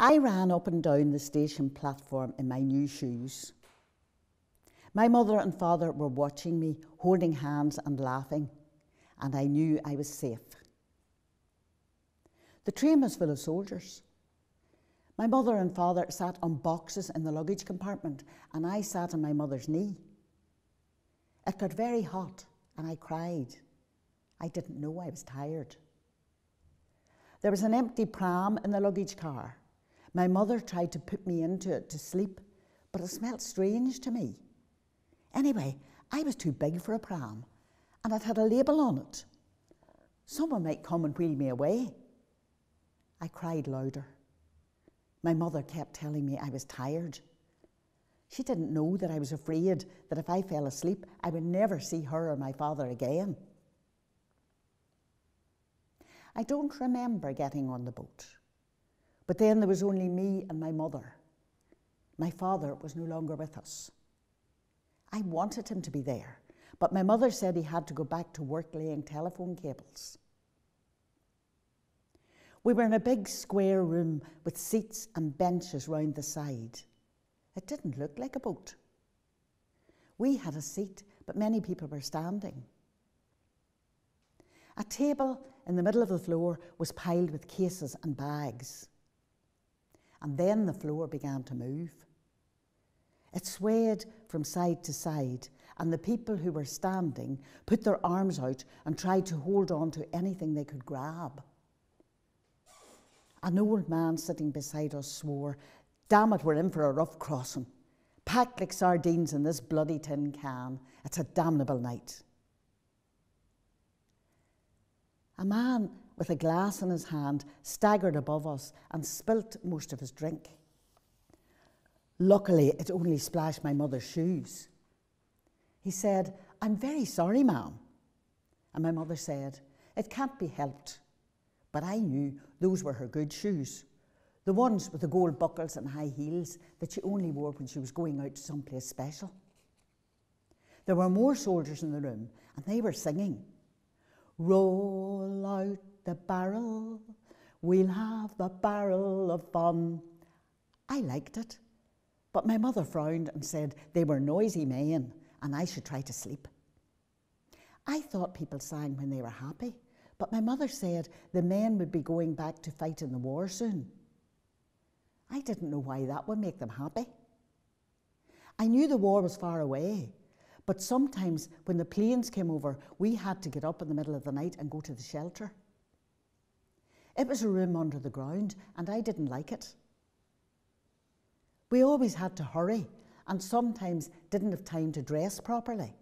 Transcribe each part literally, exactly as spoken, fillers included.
I ran up and down the station platform in my new shoes. My mother and father were watching me, holding hands and laughing, and I knew I was safe. The train was full of soldiers. My mother and father sat on boxes in the luggage compartment, and I sat on my mother's knee. It got very hot, and I cried. I didn't know I was tired. There was an empty pram in the luggage car. My mother tried to put me into it to sleep, but it smelled strange to me. Anyway, I was too big for a pram, and it had a label on it. Someone might come and wheel me away. I cried louder. My mother kept telling me I was tired. She didn't know that I was afraid that if I fell asleep, I would never see her or my father again. I don't remember getting on the boat, but then there was only me and my mother. My father was no longer with us. I wanted him to be there, but my mother said he had to go back to work laying telephone cables. We were in a big square room with seats and benches round the side. It didn't look like a boat. We had a seat, but many people were standing. A table in the middle of the floor was piled with cases and bags. And then the floor began to move. It swayed from side to side, and the people who were standing put their arms out and tried to hold on to anything they could grab. An old man sitting beside us swore, "Damn it, we're in for a rough crossing. Packed like sardines in this bloody tin can. It's a damnable night." A man with a glass in his hand staggered above us and spilt most of his drink. Luckily, it only splashed my mother's shoes. He said, "I'm very sorry, ma'am." And my mother said, "It can't be helped." But I knew those were her good shoes, the ones with the gold buckles and high heels that she only wore when she was going out to someplace special. There were more soldiers in the room, and they were singing, "Roll out the barrel, we'll have a barrel of fun." I liked it, but my mother frowned and said they were noisy men and I should try to sleep. I thought people sang when they were happy, but my mother said the men would be going back to fight in the war soon. I didn't know why that would make them happy. I knew the war was far away, but sometimes when the planes came over, we had to get up in the middle of the night and go to the shelter. It was a room under the ground, and I didn't like it. We always had to hurry, and sometimes didn't have time to dress properly.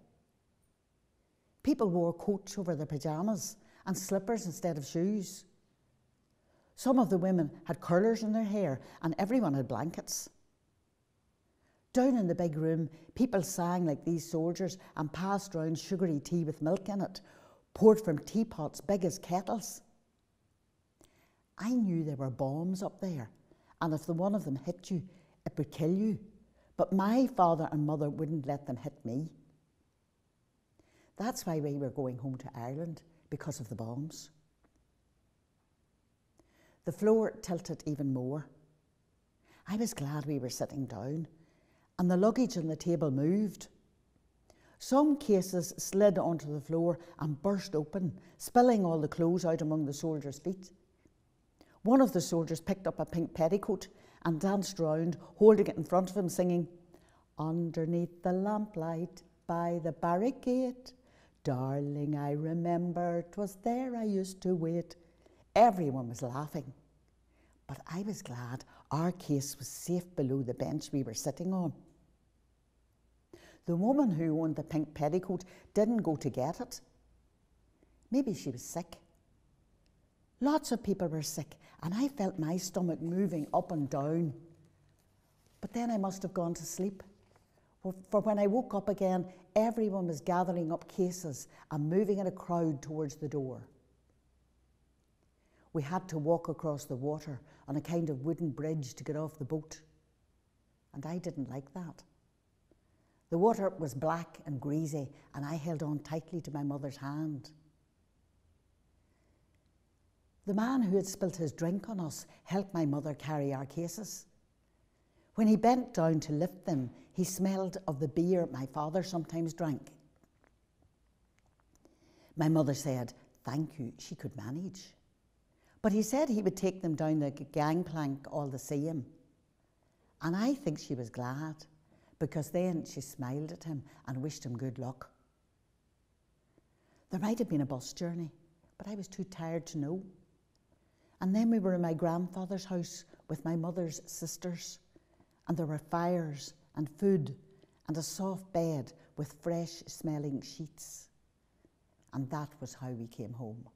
People wore coats over their pyjamas and slippers instead of shoes. Some of the women had curlers in their hair, and everyone had blankets. Down in the big room, people sang like these soldiers and passed round sugary tea with milk in it, poured from teapots big as kettles. I knew there were bombs up there, and if the one of them hit you, it would kill you, but my father and mother wouldn't let them hit me. That's why we were going home to Ireland, because of the bombs. The floor tilted even more. I was glad we were sitting down, and the luggage on the table moved. Some cases slid onto the floor and burst open, spilling all the clothes out among the soldiers' feet. One of the soldiers picked up a pink petticoat and danced round, holding it in front of him, singing, "Underneath the lamplight by the barricade, darling, I remember, 'twas there I used to wait." Everyone was laughing, but I was glad our case was safe below the bench we were sitting on. The woman who owned the pink petticoat didn't go to get it. Maybe she was sick. Lots of people were sick, and I felt my stomach moving up and down. But then I must have gone to sleep, for when I woke up again, everyone was gathering up cases and moving in a crowd towards the door. We had to walk across the water on a kind of wooden bridge to get off the boat, and I didn't like that. The water was black and greasy, and I held on tightly to my mother's hand. The man who had spilt his drink on us helped my mother carry our cases. When he bent down to lift them, he smelled of the beer my father sometimes drank. My mother said, thank you, she could manage. But he said he would take them down the gangplank all the same. And I think she was glad, because then she smiled at him and wished him good luck. There might have been a bus journey, but I was too tired to know. And then we were in my grandfather's house with my mother's sisters, and there were fires and food and a soft bed with fresh smelling sheets. And that was how we came home.